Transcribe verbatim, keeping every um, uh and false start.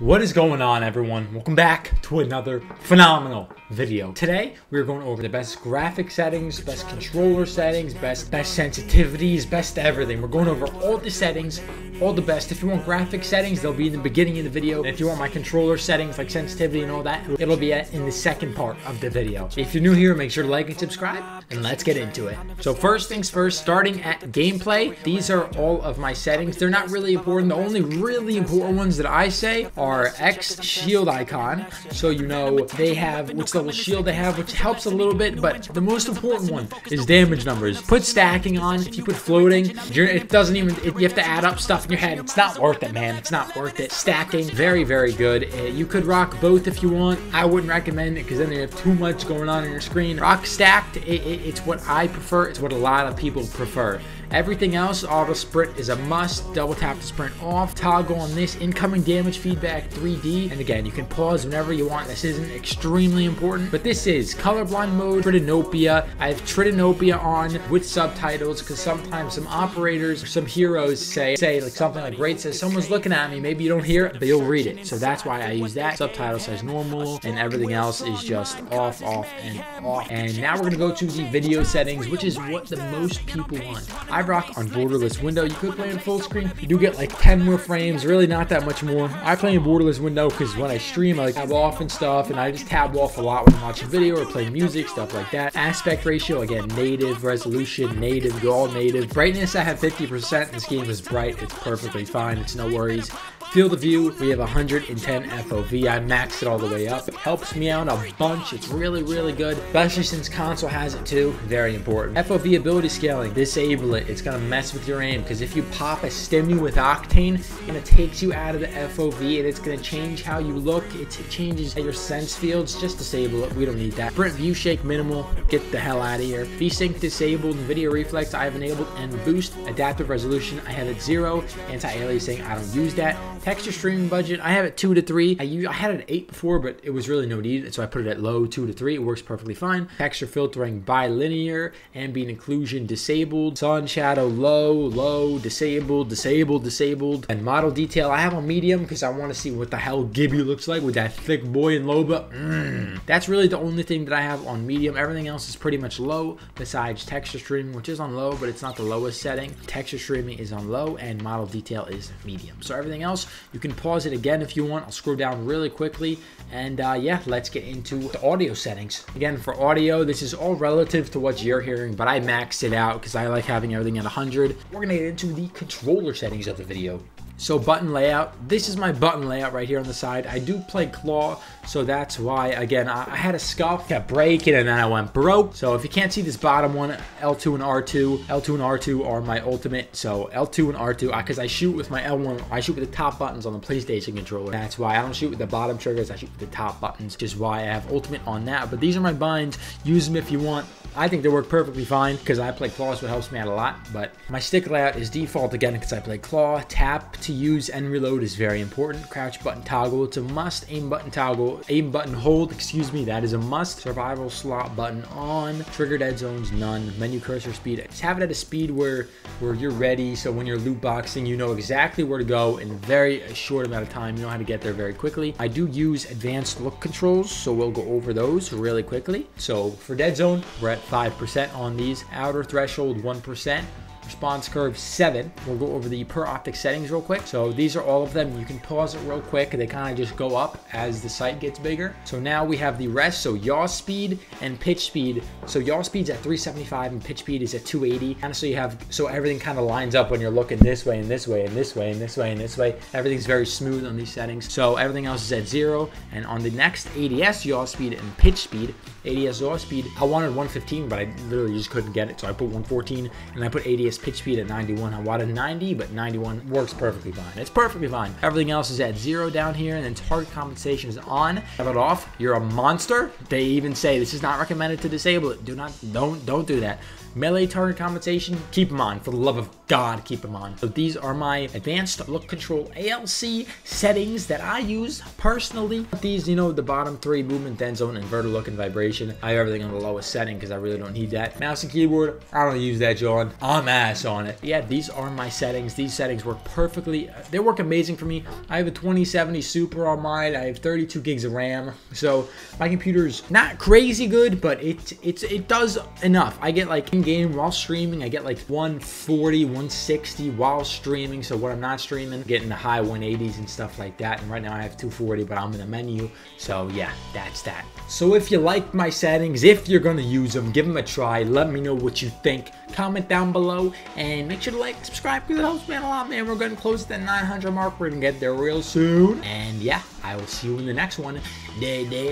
What is going on, everyone? Welcome back to another phenomenal video. Today, we're going over the best graphic settings, best controller settings, best best sensitivities, best everything. We're going over all the settings, all the best. If you want graphic settings, they'll be in the beginning of the video. And if you want my controller settings, like sensitivity and all that, it'll be in the second part of the video. If you're new here, make sure to like and subscribe, and let's get into it. So first things first, starting at gameplay, these are all of my settings. They're not really important. The only really important ones that I say are Our X shield icon, so you know they have which level shield they have, which helps a little bit. But the most important one is damage numbers. Put stacking on. If you put floating, you're, it doesn't even it, you have to add up stuff in your head. It's not worth it, man. It's not worth it. Stacking, very very good. Uh, you could rock both if you want. I wouldn't recommend it because then you have too much going on in your screen. Rock stacked, it, it, it's what I prefer. It's what a lot of people prefer. Everything else, auto sprint is a must. Double tap to sprint off. Toggle on this incoming damage feedback three D. And again, you can pause whenever you want. This isn't extremely important, but this is colorblind mode. Tritanopia. I have Tritanopia on with subtitles because sometimes some operators, or some heroes say say like something like Wraith says, "Someone's looking at me." Maybe you don't hear it, but you'll read it. So that's why I use that. Subtitle says normal, and everything else is just off, off, and off. And now we're gonna go to the video settings, which is what the most people want. I I rock on borderless window. You could play in full screen. You do get like ten more frames, really not that much more. I play in borderless window because when I stream, I like tab off and stuff, and I just tab off a lot when I'm watching video or play music, stuff like that. Aspect ratio, again, native, resolution, native, all native. Brightness, I have fifty percent. This game is bright. It's perfectly fine. It's no worries. Field of view, we have one hundred ten F O V. I maxed it all the way up. It helps me out a bunch. It's really, really good, especially since console has it too. Very important. F O V ability scaling, disable it. It's gonna mess with your aim because if you pop a stimmy with Octane and it takes you out of the F O V and it's gonna change how you look, it changes your sense fields. Just disable it. We don't need that. Sprint view shake minimal. Get the hell out of here. V sync disabled. NVIDIA Reflex, I have enabled, and boost. Adaptive resolution, I have it zero. Anti-aliasing, I don't use that. Texture streaming budget, I have it two to three. I, used, I had it eight before, but it was really no need, so I put it at low, two to three. It works perfectly fine. Texture filtering bilinear, ambient occlusion disabled, sun shadow low, low, disabled, disabled, disabled, and model detail I have on medium because I want to see what the hell Gibby looks like with that thick boy in Loba. Mm. That's really the only thing that I have on medium. Everything else is pretty much low besides texture streaming, which is on low, but it's not the lowest setting. Texture streaming is on low, and model detail is medium. So everything else, you can pause it again if you want. I'll scroll down really quickly, and uh, yeah, let's get into the audio settings. Again, for audio, this is all relative to what you're hearing, but I maxed it out because I like having everything at one hundred. We're gonna get into the controller settings of the video. So button layout, this is my button layout right here on the side. I do play claw, so that's why, again, I, I had a scuff, kept breaking, and then I went broke. So if you can't see this bottom one, L two and R two, L two and R two are my ultimate. So L two and R two, because I, I shoot with my L one, I shoot with the top buttons on the PlayStation controller. That's why I don't shoot with the bottom triggers, I shoot with the top buttons, which is why I have ultimate on that. But these are my binds, use them if you want. I think they work perfectly fine because I play claw, so it helps me out a lot. But my stick layout is default again because I play claw. Tap to use and reload is very important. Crouch button toggle, it's a must. Aim button toggle, aim button hold, excuse me, that is a must. Survival slot button on. Trigger dead zones, none. Menu cursor speed, just have it at a speed where where you're ready, so when you're loot boxing, you know exactly where to go in a very short amount of time. You know how to get there very quickly. I do use advanced look controls, so we'll go over those really quickly. So for dead zone, we're at five percent on these. Outer threshold, one percent. Response curve, seven. We'll go over the per optic settings real quick. So these are all of them. You can pause it real quick. They kind of just go up as the site gets bigger. So now we have the rest. So yaw speed and pitch speed. So yaw speed's at three seventy-five and pitch speed is at two eighty. And so you have, so everything kind of lines up when you're looking this way and this way and this way and this way and this way. Everything's very smooth on these settings. So everything else is at zero. And on the next A D S yaw speed and pitch speed, A D S yaw speed, I wanted one fifteen, but I literally just couldn't get it. So I put one fourteen and I put A D S pitch speed at ninety-one. I wanted ninety, but ninety-one works perfectly fine. It's perfectly fine. Everything else is at zero down here, and then target compensation is on. Have it off. You're a monster. They even say this is not recommended to disable it. Do not, don't, don't do that. melee target compensation, keep them on. For the love of God, keep them on. So these are my advanced look control A L C settings that I use personally. These, you know, the bottom three, movement, then zone, inverter look, and vibration. I have everything on the lowest setting because I really don't need that. Mouse and keyboard, I don't use that, John. I'm ass on it. Yeah, these are my settings. These settings work perfectly. They work amazing for me. I have a twenty seventy Super on mine. I have thirty-two gigs of RAM. So my computer's not crazy good, but it, it, it does enough. I get like in-game while streaming, I get like one forty, one sixty while streaming. So when I'm not streaming, getting the high one eighties and stuff like that. And right now I have two forty, but I'm in the menu. So yeah, that's that. So if you like my settings, if you're gonna use them, give them a try. Let me know what you think. Comment down below and make sure to like, subscribe, because it helps me out a lot, man. We're gonna close the nine hundred mark. We're gonna get there real soon. And yeah, I will see you in the next one. Deuce.